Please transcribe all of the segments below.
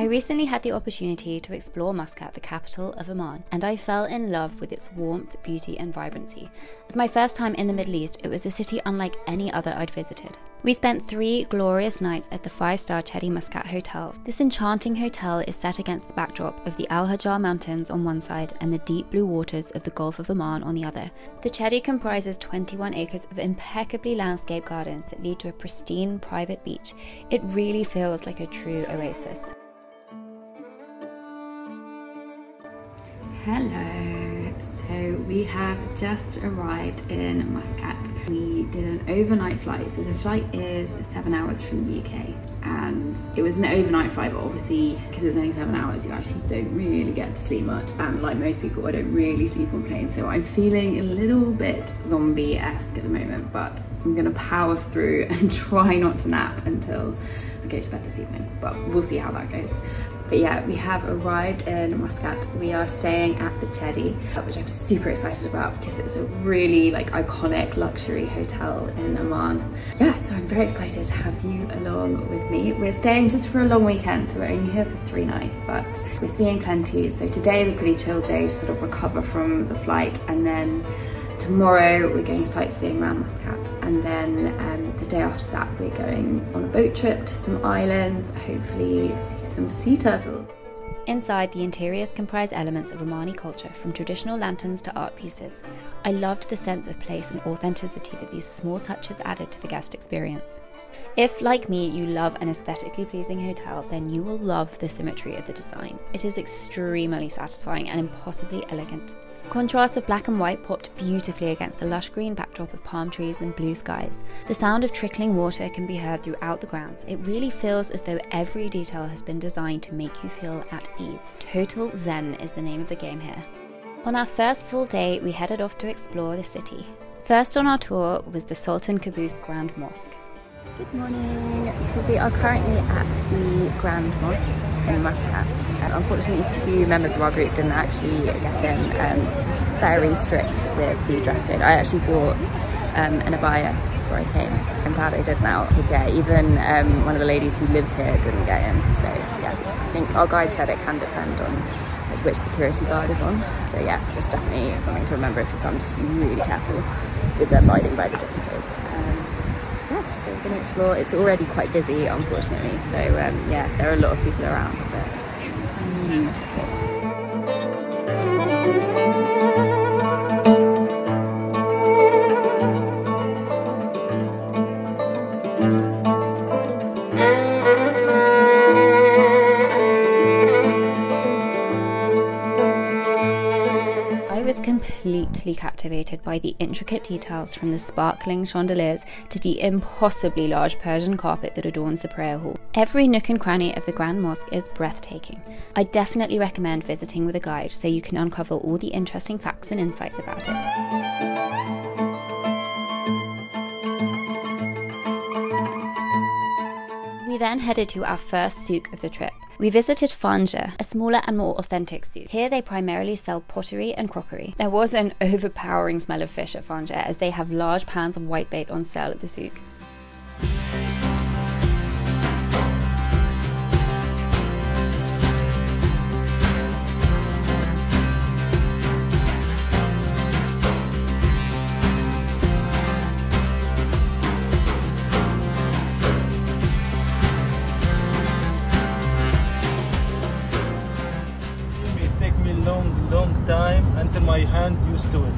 I recently had the opportunity to explore Muscat, the capital of Oman, and I fell in love with its warmth, beauty and vibrancy. As my first time in the Middle East, it was a city unlike any other I'd visited. We spent 3 glorious nights at the 5-star Chedi Muscat Hotel. This enchanting hotel is set against the backdrop of the Al Hajar Mountains on one side and the deep blue waters of the Gulf of Oman on the other. The Chedi comprises 21 acres of impeccably landscaped gardens that lead to a pristine private beach. It really feels like a true oasis. Hello, so we have just arrived in Muscat. We did an overnight flight, so the flight is 7 hours from the UK, and it was an overnight flight, but obviously because it's only 7 hours you actually don't really get to sleep much, and like most people I don't really sleep on planes, so I'm feeling a little bit zombie-esque at the moment, but I'm gonna power through and try not to nap until I go to bed this evening, but we'll see how that goes. But yeah, we have arrived in Muscat. We are staying at the Chedi, which I'm super excited about because it's a really like iconic luxury hotel in Oman. Yeah, so I'm very excited to have you along with me. We're staying just for a long weekend, so we're only here for 3 nights, but we're seeing plenty. So today is a pretty chill day to sort of recover from the flight, and then tomorrow we're going sightseeing around Muscat, and then the day after that we're going on a boat trip to some islands, hopefully see some sea turtles. Inside, the interiors comprise elements of Omani culture, from traditional lanterns to art pieces. I loved the sense of place and authenticity that these small touches added to the guest experience. If, like me, you love an aesthetically pleasing hotel, then you will love the symmetry of the design. It is extremely satisfying and impossibly elegant. Contrasts of black and white popped beautifully against the lush green backdrop of palm trees and blue skies. The sound of trickling water can be heard throughout the grounds. It really feels as though every detail has been designed to make you feel at ease. Total Zen is the name of the game here. On our first full day, we headed off to explore the city. First on our tour was the Sultan Qaboos Grand Mosque. Good morning. So we are currently at the Grand Mosque in Muscat. Unfortunately, 2 members of our group didn't actually get in. Very strict with the dress code. I actually bought an abaya before I came. I'm glad I did now, because yeah, even one of the ladies who lives here didn't get in. So yeah, I think our guide said it can depend on like, which security guard is on. So yeah, just definitely something to remember if you come. Just be really careful with abiding by the dress code. Yeah, so we're going to explore. It's already quite busy, unfortunately, so yeah, there are a lot of people around, but it's beautiful. Completely captivated by the intricate details, from the sparkling chandeliers to the impossibly large Persian carpet that adorns the prayer hall. Every nook and cranny of the Grand Mosque is breathtaking. I definitely recommend visiting with a guide so you can uncover all the interesting facts and insights about it. We then headed to our first souk of the trip. We visited Fanje, a smaller and more authentic souk. Here they primarily sell pottery and crockery. There was an overpowering smell of fish at Fanje, as they have large pans of whitebait on sale at the souk. My hand used to it.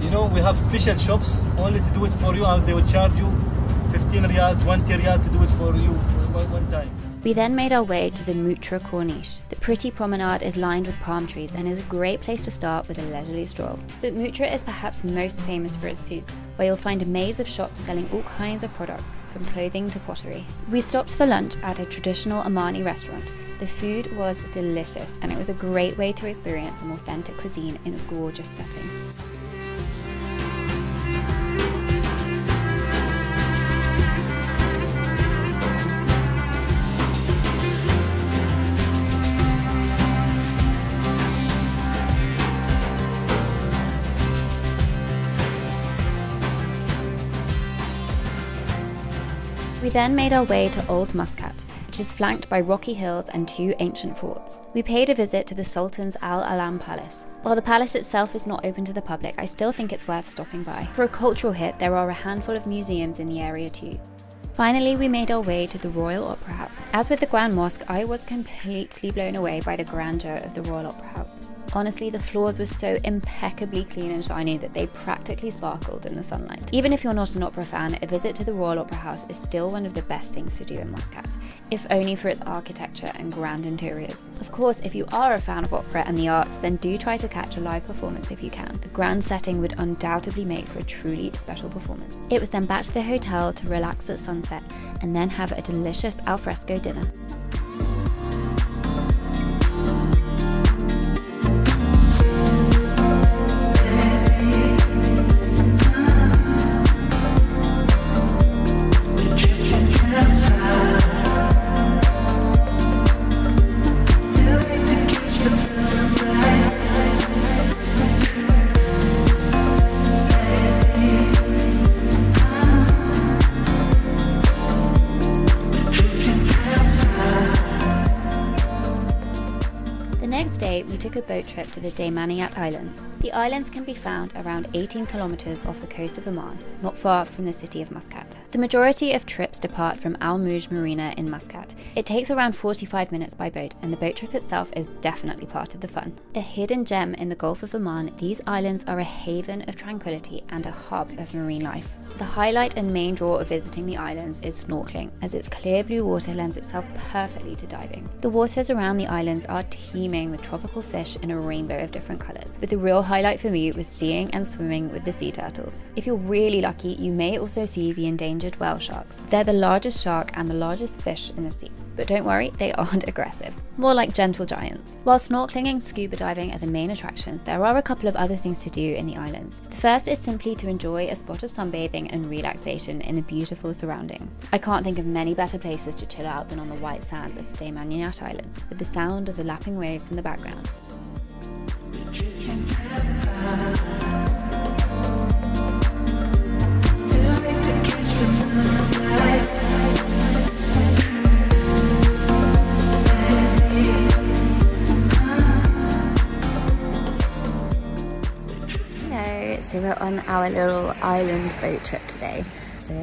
You know, we have special shops only to do it for you, and they will charge you 15 riyal, 20 riyal to do it for you one time. We then made our way to the Mutrah Corniche. The pretty promenade is lined with palm trees and is a great place to start with a leisurely stroll. But Mutrah is perhaps most famous for its souk, where you'll find a maze of shops selling all kinds of products, from clothing to pottery. We stopped for lunch at a traditional Omani restaurant. The food was delicious, and it was a great way to experience some authentic cuisine in a gorgeous setting. We then made our way to Old Muscat. which is flanked by rocky hills and two ancient forts. We paid a visit to the Sultan's Al Alam Palace. While the palace itself is not open to the public, I still think it's worth stopping by. For a cultural hit, there are a handful of museums in the area too. Finally, we made our way to the Royal Opera House. As with the Grand Mosque, I was completely blown away by the grandeur of the Royal Opera House. Honestly, the floors were so impeccably clean and shiny that they practically sparkled in the sunlight. Even if you're not an opera fan, a visit to the Royal Opera House is still one of the best things to do in Muscat, if only for its architecture and grand interiors. Of course, if you are a fan of opera and the arts, then do try to catch a live performance if you can. The grand setting would undoubtedly make for a truly special performance. It was then back to the hotel to relax at sunset and then have a delicious alfresco dinner. We took a boat trip to the Daymaniyat Islands. The islands can be found around 18 kilometers off the coast of Oman, not far from the city of Muscat. The majority of trips depart from Al Muj Marina in Muscat. It takes around 45 minutes by boat, and the boat trip itself is definitely part of the fun. A hidden gem in the Gulf of Oman, these islands are a haven of tranquility and a hub of marine life. The highlight and main draw of visiting the islands is snorkeling, as its clear blue water lends itself perfectly to diving. The waters around the islands are teeming with tropical fish in a rainbow of different colours, but the real highlight for me was seeing and swimming with the sea turtles. If you're really lucky, you may also see the endangered whale sharks. They're the largest shark and the largest fish in the sea, but don't worry, they aren't aggressive. More like gentle giants. While snorkeling and scuba diving are the main attractions, there are a couple of other things to do in the islands. The first is simply to enjoy a spot of sunbathing and relaxation in the beautiful surroundings. I can't think of many better places to chill out than on the white sands of the Daymaniyat Islands, with the sound of the lapping waves in the background. So we're on our little island boat trip today. So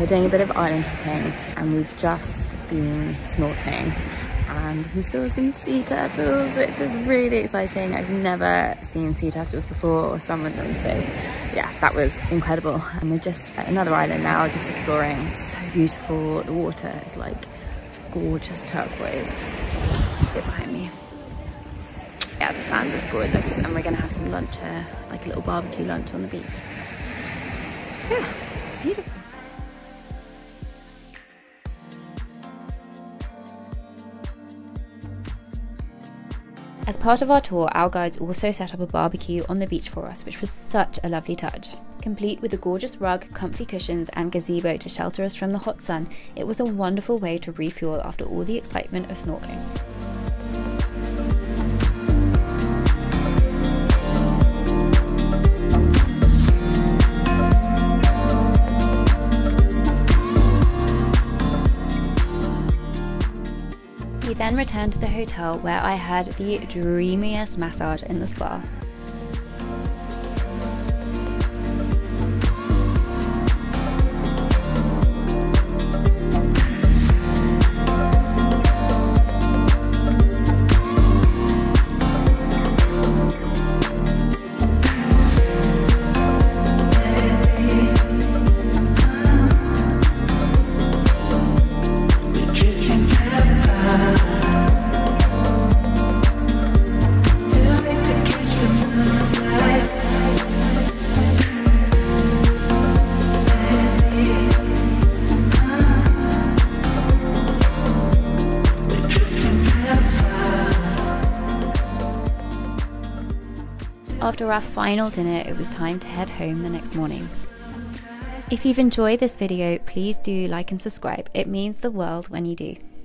we're doing a bit of island hopping, and we've just been snorkeling and we saw some sea turtles, which is really exciting. I've never seen sea turtles before or swum with them, so yeah, that was incredible. And we're just at another island now, just exploring. It's so beautiful. The water is like gorgeous turquoise. See behind me. Yeah, the sand is gorgeous, and we're gonna have some lunch here, like a little barbecue lunch on the beach. Yeah, it's beautiful. As part of our tour, our guides also set up a barbecue on the beach for us, which was such a lovely touch. Complete with a gorgeous rug, comfy cushions and gazebo to shelter us from the hot sun, it was a wonderful way to refuel after all the excitement of snorkeling. We then returned to the hotel, where I had the dreamiest massage in the spa. After our final dinner, it was time to head home the next morning. If you've enjoyed this video, please do like and subscribe. It means the world when you do.